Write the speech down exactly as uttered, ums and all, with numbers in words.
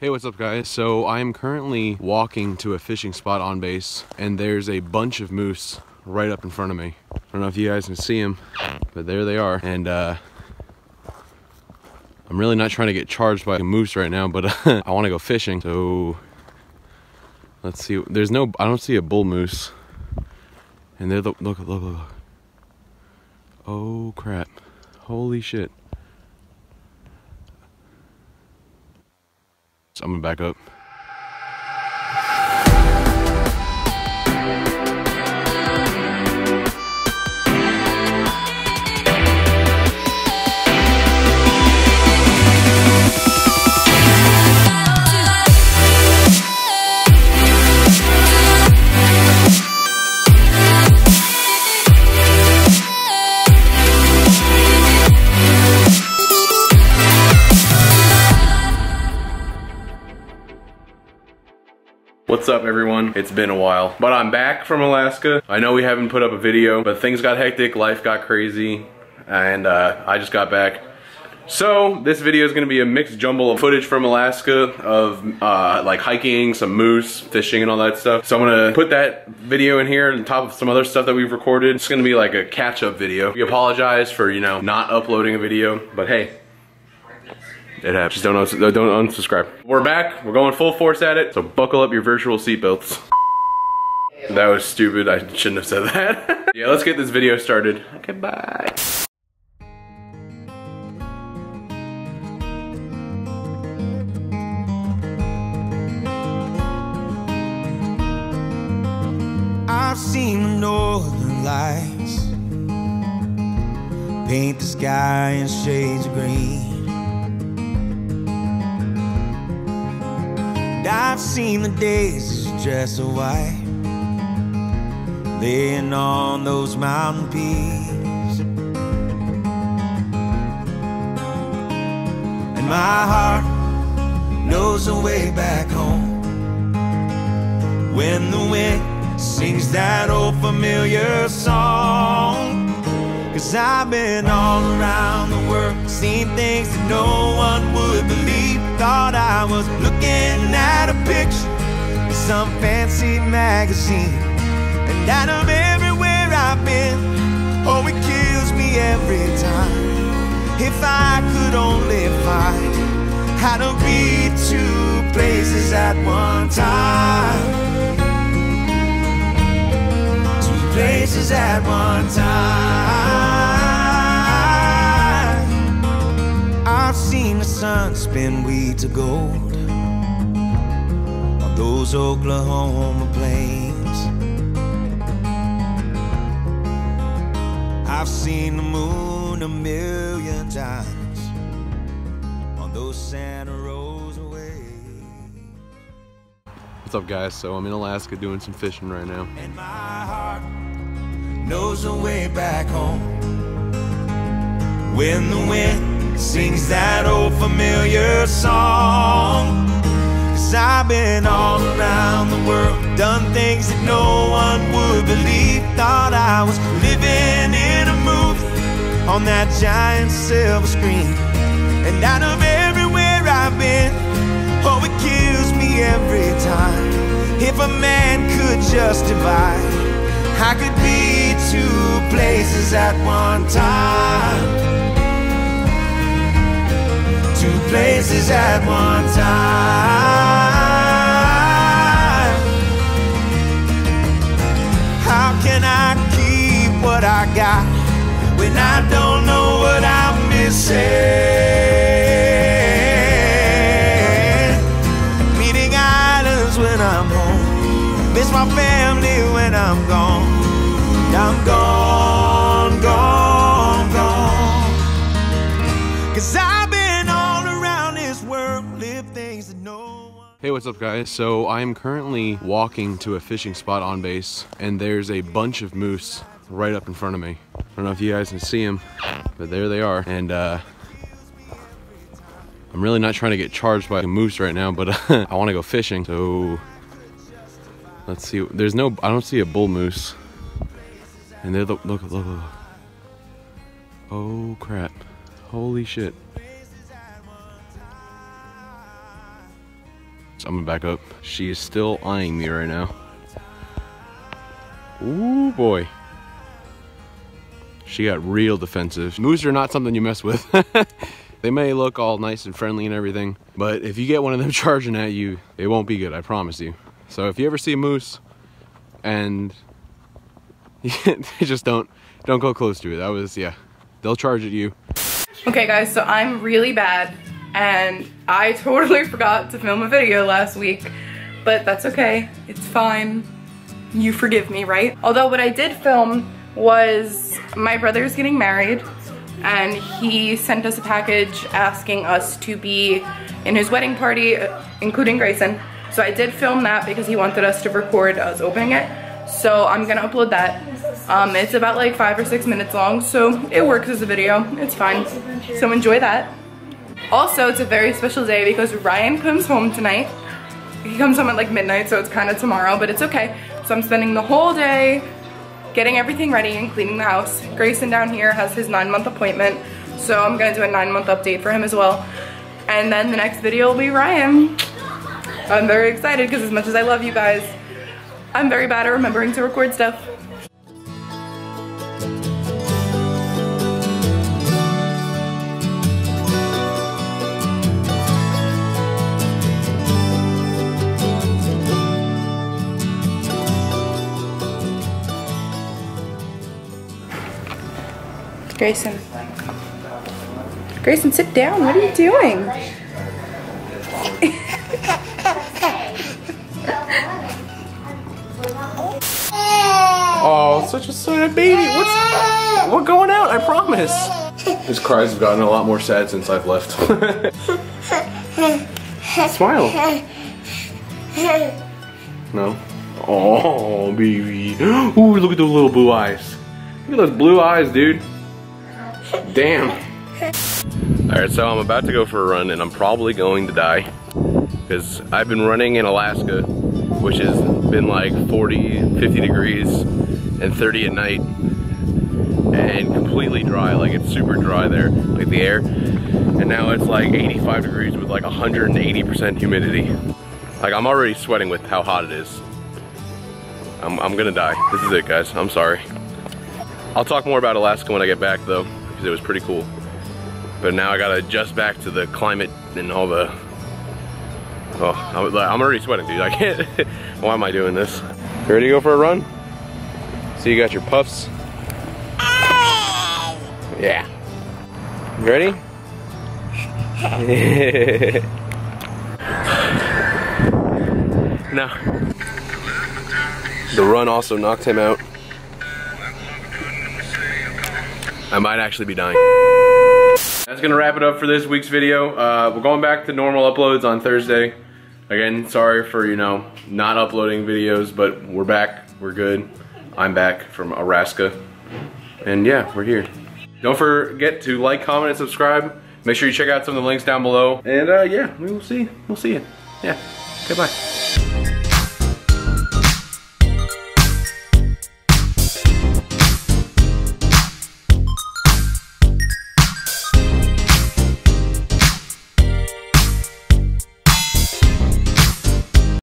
Hey, what's up guys? So I'm currently walking to a fishing spot on base and there's a bunch of moose right up in front of me. I don't know if you guys can see them, but there they are. And uh, I'm really not trying to get charged by a moose right now, but uh, I want to go fishing. So let's see, there's no, I don't see a bull moose. And they're, the, look, look, look, look. Oh crap, holy shit. I'm gonna back up. What's up everyone? It's been a while, but I'm back from Alaska. I know we haven't put up a video, but things got hectic, life got crazy, and uh, I just got back. So this video is gonna be a mixed jumble of footage from Alaska of uh, like hiking, some moose, fishing and all that stuff. So I'm gonna put that video in here on top of some other stuff that we've recorded. It's gonna be like a catch-up video. We apologize for, you know, not uploading a video, but hey. It happens. Just don't, uns don't unsubscribe. We're back. We're going full force at it. So buckle up your virtual seatbelts. That was stupid. I shouldn't have said that. Yeah, let's get this video started. Okay, bye. I've seen the northern lights paint the sky in shades of green. I've seen the daisies dressed in white laying on those mountain peaks, and my heart knows the way back home when the wind sings that old familiar song. Cause I've been all around the world, seen things that no one would believe. Thought I was looking at a picture in some fancy magazine. And out of everywhere I've been, oh, it kills me every time. If I could only find how to be two places at one time. Two places at one time. I've seen the sun spin weed to gold on those Oklahoma plains. I've seen the moon a million times on those Santa Rosa waves. What's up guys? So I'm in Alaska doing some fishing right now. And my heart knows the way back home when the wind sings that old familiar song. Cause I've been all around the world, done things that no one would believe. Thought I was living in a movie on that giant silver screen. And out of everywhere I've been, oh, it kills me every time. If a man could just divide, I could be two places at one time. Two places at one time. How can I keep what I got when I don't know what I'm missing? Meeting islands when I'm home, miss my family when I'm gone. I'm gone, gone, gone. Cause I Hey, what's up guys? So I'm currently walking to a fishing spot on base and there's a bunch of moose right up in front of me. I don't know if you guys can see them, but there they are. And uh, I'm really not trying to get charged by a moose right now, but uh, I want to go fishing. So let's see, there's no, I don't see a bull moose. And they're the, look, look, look. Oh crap, holy shit. So I'm gonna back up. She is still eyeing me right now. Ooh boy. She got real defensive. Moose are not something you mess with. They may look all nice and friendly and everything, but if you get one of them charging at you, it won't be good, I promise you. So if you ever see a moose and just don't don't go close to it. That was, yeah, they'll charge at you. Okay guys, so I'm really bad and I totally forgot to film a video last week, but that's okay, it's fine. You forgive me, right? Although what I did film was my brother's getting married and he sent us a package asking us to be in his wedding party, including Grayson. So I did film that because he wanted us to record us opening it. So I'm gonna upload that. Um, it's about like five or six minutes long, so it works as a video, it's fine. So enjoy that. Also, it's a very special day because Ryan comes home tonight. He comes home at like midnight, so it's kind of tomorrow, but it's okay. So I'm spending the whole day getting everything ready and cleaning the house. Grayson down here has his nine month appointment, so I'm gonna do a nine month update for him as well. And then the next video will be Ryan. I'm very excited because as much as I love you guys, I'm very bad at remembering to record stuff. Grayson. Grayson, sit down. What are you doing? Oh, such a sad baby. What's, we're going out, I promise. His cries have gotten a lot more sad since I've left. Smile. No. Oh, baby. Ooh, look at those little blue eyes. Look at those blue eyes, dude. Damn. Alright, so I'm about to go for a run and I'm probably going to die. Because I've been running in Alaska, which has been like forty, fifty degrees and thirty at night. And completely dry, like it's super dry there, like the air. And now it's like eighty-five degrees with like one hundred eighty percent humidity. Like I'm already sweating with how hot it is. I'm, I'm gonna die. This is it guys, I'm sorry. I'll talk more about Alaska when I get back though. It was pretty cool, but now I gotta adjust back to the climate and all the, oh, I'm, I'm already sweating, dude, I can't, why am I doing this? You ready to go for a run? So you got your puffs? Yeah. You ready? No. The run also knocked him out. I might actually be dying. That's gonna wrap it up for this week's video. Uh, we're going back to normal uploads on Thursday. Again, sorry for, you know, not uploading videos, but we're back, we're good. I'm back from Alaska. And yeah, we're here. Don't forget to like, comment, and subscribe. Make sure you check out some of the links down below. And uh, yeah, we will see, we'll see you. Yeah, okay, bye.